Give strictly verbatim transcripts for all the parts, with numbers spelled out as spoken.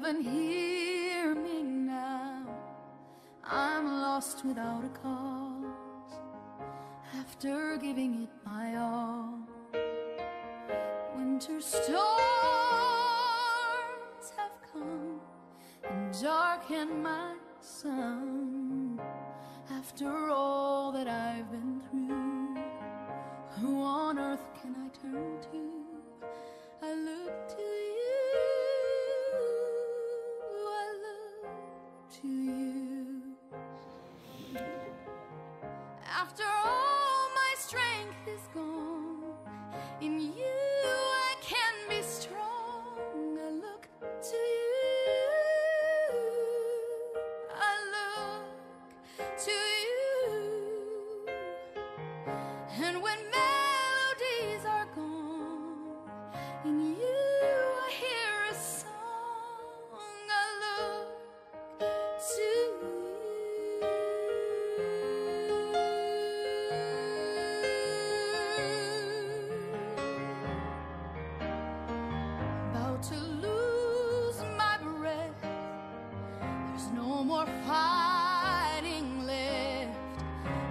heaven, hear me now. I'm lost without a cause, after giving it my all. Winter storms have come and darkened my sun. After all that I've been through, who on earth can I turn to? I look to you, I look to you. After all my strength is gone, in you I can be strong. I look to you, I look to you. And when melodies are gone, in you I hear a song. I look to you. About to lose my breath, there's no more fighting left.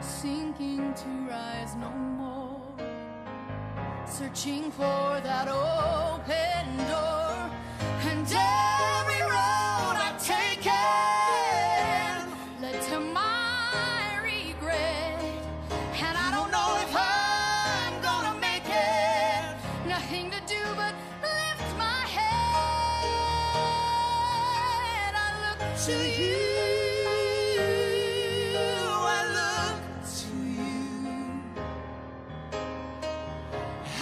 Sinking to rise no more, searching for that open door. And every road I've taken led to my regret, and I don't know if I'm gonna make it. Nothing to do but lift my head. I look to you, I look to you.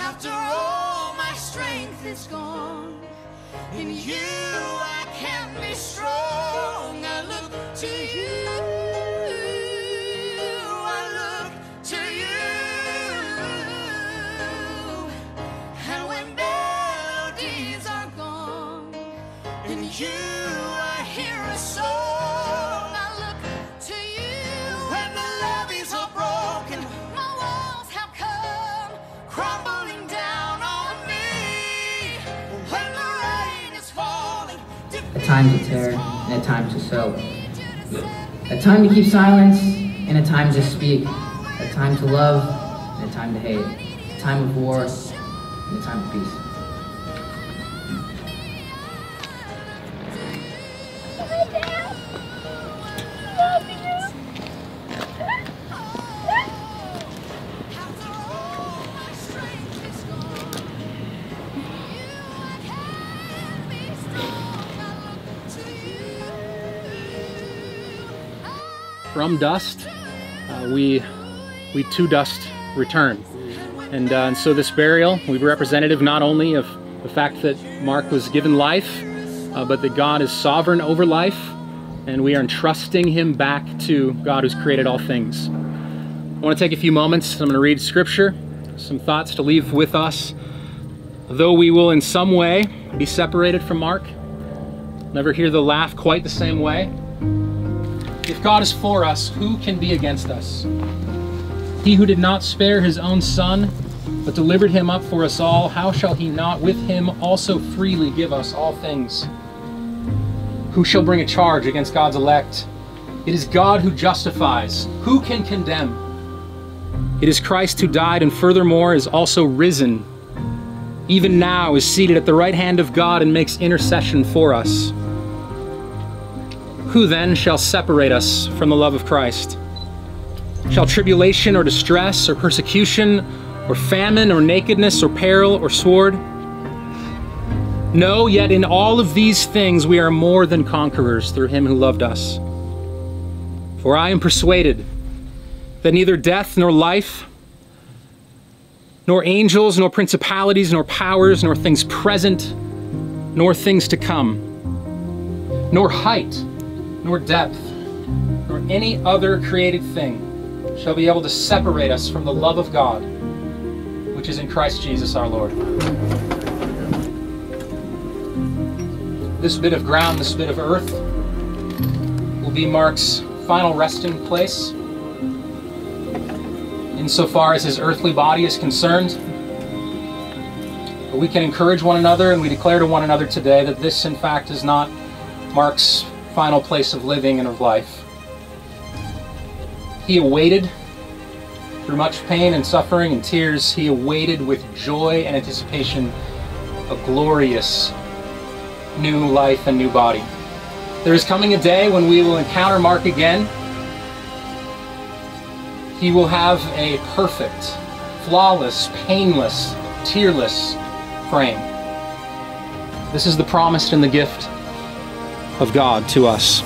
After all my strength is gone, in you I can be strong. I look to you, I look to you. And when melodies are gone, in you I hear a song. I look to you. When the levees are broken, my walls have come crumbling down on me. When the rain is falling, A time to tear and a time to sow. A time to keep silence and a time to speak. A time to love and a time to hate. A time of war and a time of peace. From dust, uh, we we to dust return, and, uh, and so this burial we were representative not only of the fact that Mark was given life, uh, but that God is sovereign over life, and we are entrusting him back to God who's created all things. I want to take a few moments. I'm going to read scripture, some thoughts to leave with us. Though we will in some way be separated from Mark, never hear the laugh quite the same way. If God is for us, who can be against us? He who did not spare his own son, but delivered him up for us all, how shall he not with him also freely give us all things? Who shall bring a charge against God's elect? It is God who justifies. Who can condemn? It is Christ who died and furthermore is also risen. Even now is seated at the right hand of God and makes intercession for us. Who then shall separate us from the love of Christ? Shall tribulation or distress or persecution or famine or nakedness or peril or sword? No, yet in all of these things we are more than conquerors through him who loved us. For I am persuaded that neither death nor life, nor angels, nor principalities, nor powers, nor things present, nor things to come, nor height, nor depth, nor any other created thing shall be able to separate us from the love of God, which is in Christ Jesus our Lord. This bit of ground, this bit of earth, will be Mark's final resting place, insofar as his earthly body is concerned. But we can encourage one another, and we declare to one another today that this, in fact, is not Mark's final place of living and of life. He awaited, through much pain and suffering and tears, he awaited with joy and anticipation a glorious new life and new body. There is coming a day when we will encounter Mark again. He will have a perfect, flawless, painless, tearless frame. This is the promise and the gift of God to us.